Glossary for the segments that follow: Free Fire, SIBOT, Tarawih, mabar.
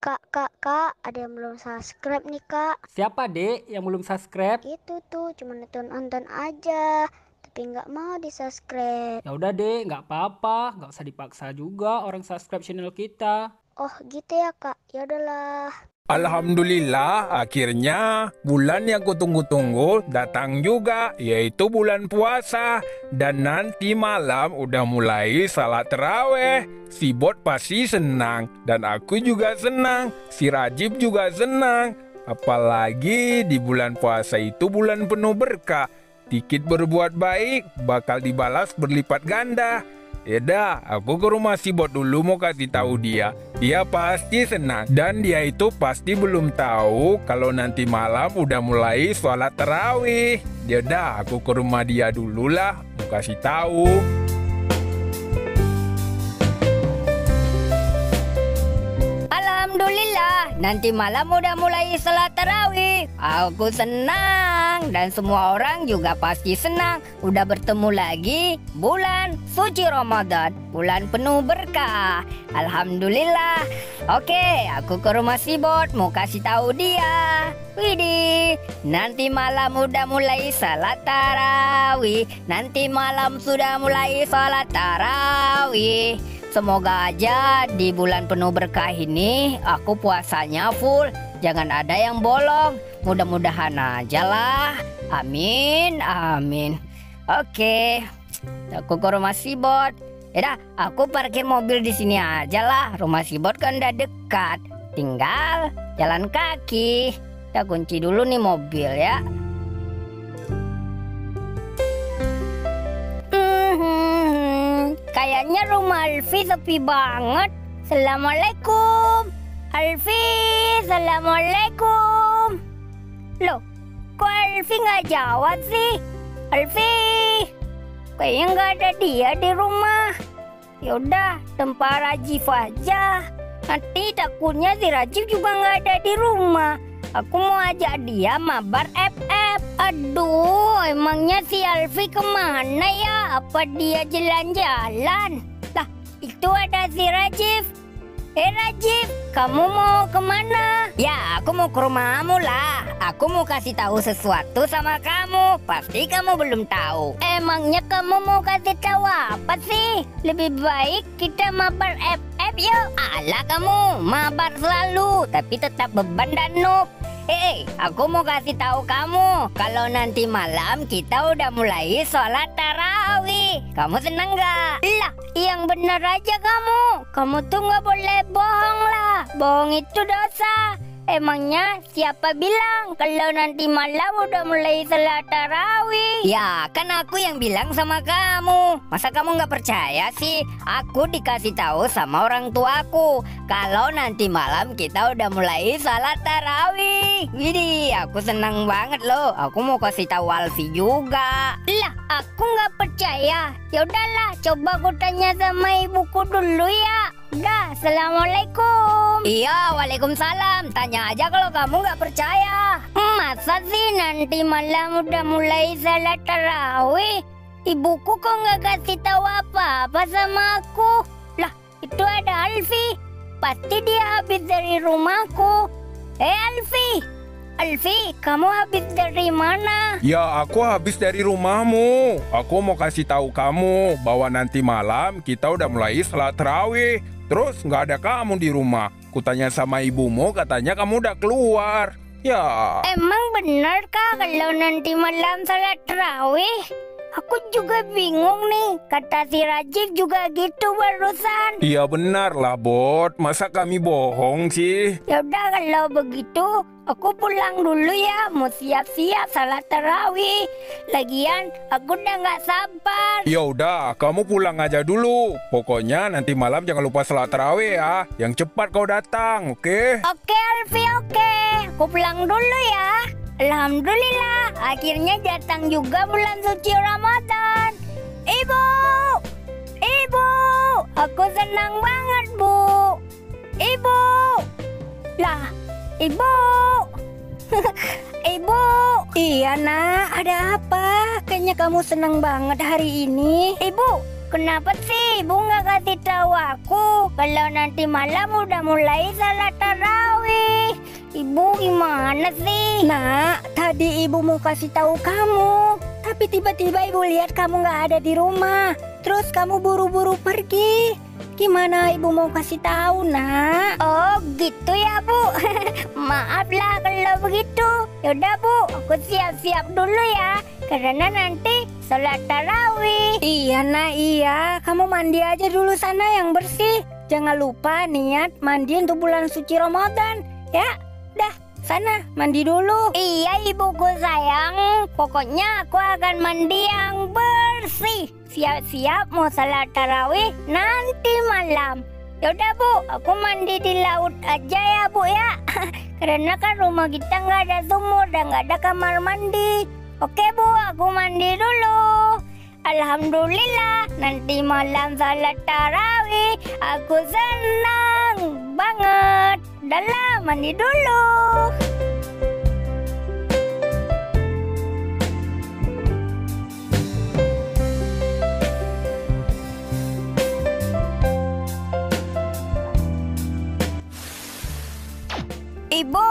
Kak, ada yang belum subscribe nih, Kak. Siapa, Dek, yang belum subscribe? Itu tuh, cuma nonton aja, tapi nggak mau di-subscribe. Ya udah, Dek, nggak apa-apa, nggak usah dipaksa juga orang subscribe channel kita. Oh, gitu ya, Kak. Ya udahlah. Alhamdulillah, akhirnya bulan yang kutunggu-tunggu datang juga, yaitu bulan puasa. Dan nanti malam udah mulai salat terawih. Si Bot pasti senang, dan aku juga senang, si Rajib juga senang. Apalagi di bulan puasa itu bulan penuh berkah. Dikit berbuat baik, bakal dibalas berlipat ganda. Yaudah, aku ke rumah si Bot dulu, mau kasih tahu dia. Dia pasti senang, dan dia itu pasti belum tahu kalau nanti malam udah mulai sholat terawih. Yaudah, aku ke rumah dia dulu lah, mau kasih tahu. Alhamdulillah, nanti malam udah mulai sholat terawih. Aku senang, dan semua orang juga pasti senang. Udah bertemu lagi bulan suci Ramadan, bulan penuh berkah. Alhamdulillah. Oke, aku ke rumah si Bot, mau kasih tahu dia. Widih, nanti malam udah mulai sholat tarawih. Nanti malam sudah mulai sholat tarawih. Semoga aja di bulan penuh berkah ini aku puasanya full, jangan ada yang bolong. Mudah-mudahan aja lah. Amin, amin. Oke, aku ke rumah si Bot. Yaudah, aku parkir mobil di sini aja lah. Rumah si Bot kan udah dekat, tinggal jalan kaki. Kita kunci dulu nih mobil ya. Kayaknya rumah Alfi sepi banget. Assalamualaikum Alfi, Assalamualaikum. Loh, kok Alfi nggak jawab sih? Alfi, kayaknya nggak ada dia di rumah. Yaudah, tempat Rajif aja. Nanti takutnya si Rajif juga nggak ada di rumah. Aku mau ajak dia mabar FF. Aduh, emangnya si Alfi kemana ya? Apa dia jalan-jalan? Lah, itu ada si Rajif. Eh Rajif, kamu mau kemana? Ya, aku mau ke rumahmu lah. Aku mau kasih tahu sesuatu sama kamu. Pasti kamu belum tahu. Emangnya kamu mau kasih tahu apa sih? Lebih baik kita mabar FF yuk. Alah kamu, mabar selalu, tapi tetap beban dan noob. Hey, aku mau kasih tahu kamu, kalau nanti malam kita udah mulai sholat tarawih. Kamu seneng gak? Lah, yang bener aja kamu. Kamu tuh gak boleh bohong lah. Bohong itu dosa. Emangnya siapa bilang kalau nanti malam udah mulai sholat tarawih? Ya, kan aku yang bilang sama kamu. Masa kamu gak percaya sih? Aku dikasih tahu sama orang tuaku kalau nanti malam kita udah mulai sholat tarawih. Widih, aku senang banget loh. Aku mau kasih tahu Alfi juga. Lah, aku nggak percaya. Ya udahlah, coba aku tanya sama ibuku dulu ya. Udah, assalamualaikum. Iya, waalaikumsalam. Tanya aja kalau kamu nggak percaya. Masa sih nanti malam udah mulai salat tarawih? Ibuku kok nggak kasih tahu apa-apa sama aku? Lah, itu ada Alfi. Pasti dia habis dari rumahku. Eh Alfi, Alfi, kamu habis dari mana? Ya, aku habis dari rumahmu. Aku mau kasih tahu kamu bahwa nanti malam kita udah mulai salat tarawih. Terus nggak ada kamu di rumah. Kutanya sama ibumu, katanya kamu udah keluar. Ya. Emang benar kah kalau nanti malam salat tarawih? Aku juga bingung nih, kata si Rajif juga gitu barusan. Iya benar lah Bot, masa kami bohong sih? Yaudah kalau begitu, aku pulang dulu ya, mau siap-siap salat tarawih. Lagian, aku udah gak sabar. Yaudah, kamu pulang aja dulu. Pokoknya nanti malam jangan lupa salat tarawih ya. Yang cepat kau datang, oke? Oke Alfi, oke. Aku pulang dulu ya. Alhamdulillah, akhirnya datang juga bulan suci Ramadan. Ibu, ibu, aku senang banget Bu. Ibu, lah, ibu, ibu. Iya Nak, ada apa? Kayaknya kamu senang banget hari ini. Ibu, kenapa sih? bunga kasih tahu aku kalau nanti malam udah mulai salat tarawih. Ibu gimana sih? Nak, tadi ibu mau kasih tahu kamu, tapi tiba-tiba ibu lihat kamu nggak ada di rumah. Terus kamu buru-buru pergi. Gimana ibu mau kasih tahu, Nak? Oh, gitu ya, Bu. Maaflah kalau begitu. Yaudah, Bu, aku siap-siap dulu ya, karena nanti sholat tarawih. Iya, Nak, iya. Kamu mandi aja dulu sana yang bersih. Jangan lupa niat mandi untuk bulan suci Ramadan. Ya, dah, sana mandi dulu. Iya, ibuku sayang. Pokoknya aku akan mandi yang bersih. Siap-siap mau sholat tarawih nanti malam. Yaudah, Bu, aku mandi di laut aja ya, Bu, ya. Karena kan rumah kita nggak ada sumur dan nggak ada kamar mandi. Oke, Bu, aku mandi dulu. Alhamdulillah, nanti malam salat tarawih aku senang banget. Dalam mandi dulu. Ibu,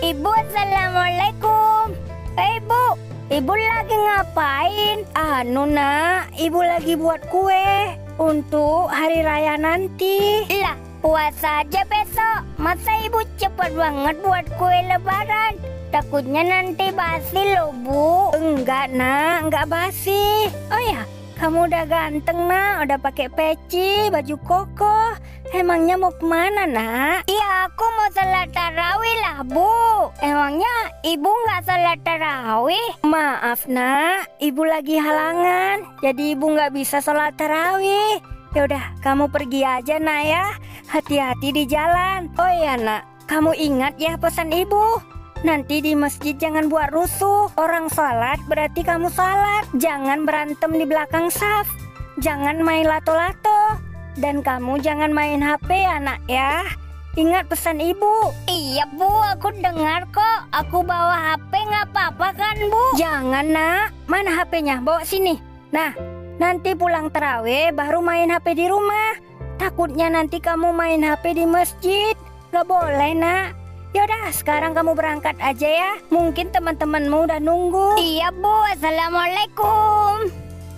Ibu, assalamualaikum. Ibu, Ibu lagi ngapain? Anu, Nak, Ibu lagi buat kue untuk hari raya nanti. Lah, puasa aja besok. Masa Ibu cepat banget buat kue lebaran? Takutnya nanti basi loh, Bu. Enggak, Nak, enggak basi. Oh ya, kamu udah ganteng, Nak. Udah pakai peci, baju kokoh. Emangnya mau kemana, Nak? Iya, aku mau salat tarawih lah, Bu. Emangnya Ibu nggak salat tarawih? Maaf, Nak, Ibu lagi halangan, jadi Ibu nggak bisa salat tarawih. Yaudah, kamu pergi aja, Nak, ya. Hati-hati di jalan. Oh iya, Nak, kamu ingat ya pesan Ibu. Nanti di masjid jangan buat rusuh. Orang salat berarti kamu salat. Jangan berantem di belakang saf. Jangan main lato-lato. Dan kamu jangan main HP ya, Nak, ya. Ingat pesan Ibu. Iya, Bu, aku dengar kok. Aku bawa HP nggak apa-apa kan, Bu? Jangan, Nak. Mana HP-nya? Bawa sini. Nah, nanti pulang terawih baru main HP di rumah. Takutnya nanti kamu main HP di masjid. Nggak boleh, Nak. Yaudah, sekarang kamu berangkat aja ya. Mungkin teman-temanmu udah nunggu. Iya, Bu, assalamualaikum.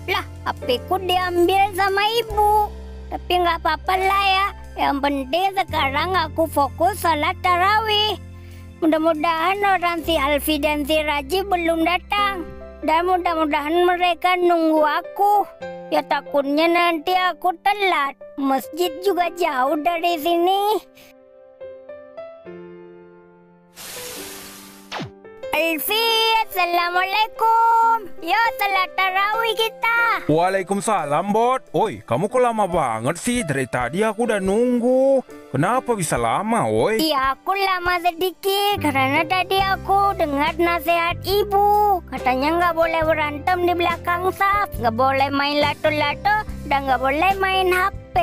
Lah, HP-ku diambil sama Ibu. Tapi nggak apa-apa lah ya. Yang penting sekarang aku fokus salat tarawih. Mudah-mudahan orang si Alfi dan si Raji belum datang. Dan mudah-mudahan mereka nunggu aku. Ya takutnya nanti aku telat. Masjid juga jauh dari sini. Alfi, assalamualaikum. Yuk salat tarawih kita. Waalaikumsalam, Bot. Oi, kamu kok lama banget sih? Dari tadi aku udah nunggu. Kenapa bisa lama, oi? Iya, aku lama sedikit karena tadi aku dengar nasihat Ibu. Katanya nggak boleh berantem di belakang saf, nggak boleh main lato-lato, dan nggak boleh main HP.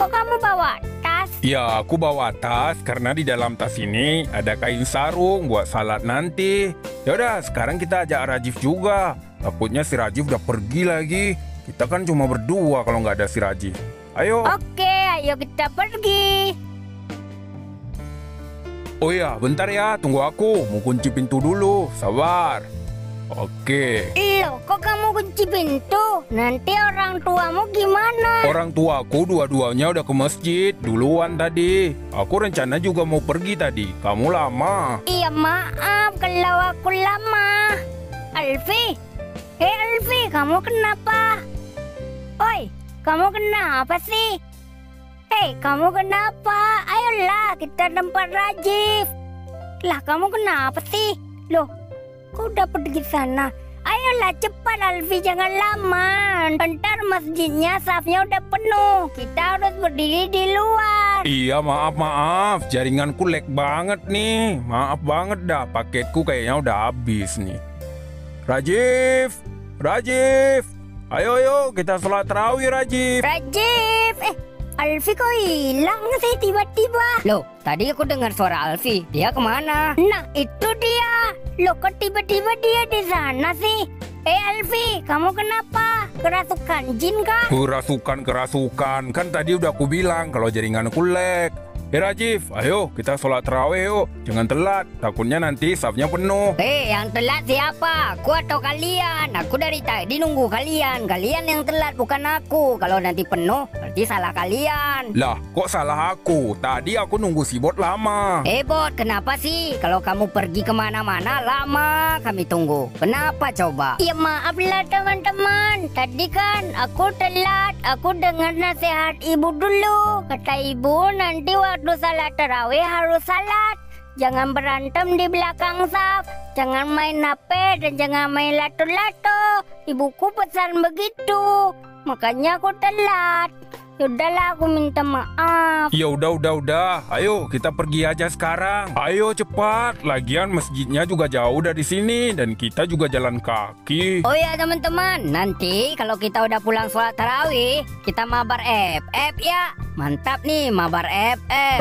Kok kamu bawa tas? Ya, aku bawa tas karena di dalam tas ini ada kain sarung buat salat nanti. Yaudah, sekarang kita ajak Rajif juga. Takutnya si Rajif udah pergi lagi. Kita kan cuma berdua kalau nggak ada si Rajif. Ayo. Oke, ayo kita pergi. Oh ya, bentar ya. Tunggu aku. Mau kunci pintu dulu. Sabar. Oke. Loh, kok kamu kunci pintu? Nanti orang tuamu gimana? Orang tuaku dua-duanya udah ke masjid duluan tadi. Aku rencana juga mau pergi tadi. Kamu lama. Iya, maaf kalau aku lama. Alfi, hei Alfi, kamu kenapa? Oi, kamu kenapa sih? Hei, kamu kenapa? Ayolah, kita tempat Rajif. Lah, kamu kenapa sih? Loh, kok udah pergi sana? Ayolah, cepat Alfi, jangan lama. Ntar masjidnya safnya udah penuh. Kita harus berdiri di luar. Iya, maaf. Jaringanku lag banget nih. Maaf banget dah, paketku kayaknya udah habis nih. Rajif, ayo kita sholat tarawih, Rajif. Rajif, Alfi kok hilang sih tiba-tiba? Loh, tadi aku dengar suara Alfi. Dia kemana? Nah, itu dia. Loh, kok tiba-tiba dia di sana sih? Alfi, kamu kenapa? Kerasukan jin kah? Kerasukan. Kan tadi udah aku bilang kalau jaringanku lag. Rajif, ayo kita sholat terawih yuk. Jangan telat, takutnya nanti safnya penuh. Yang telat siapa? Aku atau kalian? Aku dari tadi nunggu kalian. Kalian yang telat, bukan aku. Kalau nanti penuh, berarti salah kalian. Lah, kok salah aku? Tadi aku nunggu si Bot lama. Bot, kenapa sih? Kalau kamu pergi kemana-mana, lama kami tunggu. Kenapa coba? Ya maaflah teman-teman. Tadi kan aku telat. Aku dengar nasihat ibu dulu. Kata ibu, nanti waktu salat tarawih harus salat. Jangan berantem di belakang saf. Jangan main HP dan jangan main lato-lato. Ibuku pesan begitu. Makanya aku telat. Yaudahlah, aku minta maaf. Ya udah. Ayo kita pergi aja sekarang. Ayo cepat. Lagian masjidnya juga jauh dari sini dan kita juga jalan kaki. Oh ya teman-teman, nanti kalau kita udah pulang sholat tarawih, kita mabar FF ya. Mantap nih mabar FF.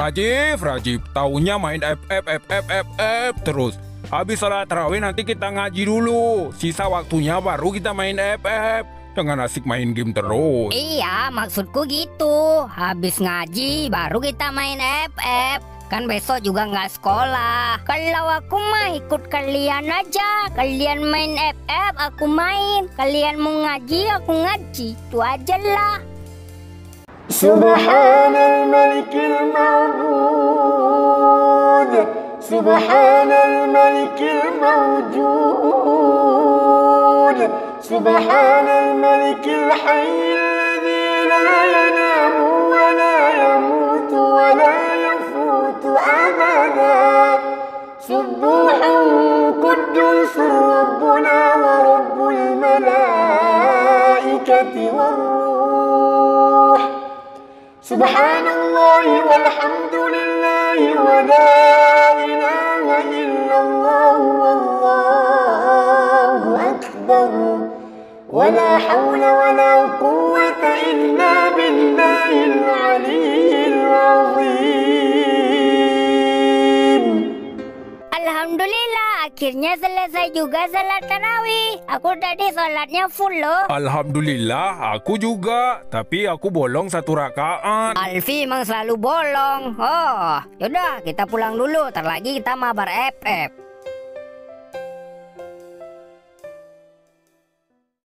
Rajif, taunya main FF terus. Habis sholat tarawih nanti kita ngaji dulu. Sisa waktunya baru kita main FF. Jangan asik main game terus. Iya, maksudku gitu. Habis ngaji baru kita main FF. Kan besok juga nggak sekolah. Kalau aku mah ikut kalian aja. Kalian main FF, aku main. Kalian mau ngaji, aku ngaji. Itu aja lah. Subhanal Malikil Ma'bud, Subhanal Malikil Mawjud, سبحان الملك الحي الذي لا ينام ولا يموت ولا يفوت أبدا سبوح قدوس ربنا ورب الملائكة والروح سبحان الله والحمد لله ولا إله إلا الله والله أكبر ولا حول ولا قوة إلا بالله العلي العظيم. Alhamdulillah, akhirnya selesai juga salat tarawih. Aku tadi salatnya full loh. Alhamdulillah, aku juga. Tapi aku bolong 1 rakaat. Alfi emang selalu bolong. Oh, yaudah kita pulang dulu. Ntar lagi kita mabar FF.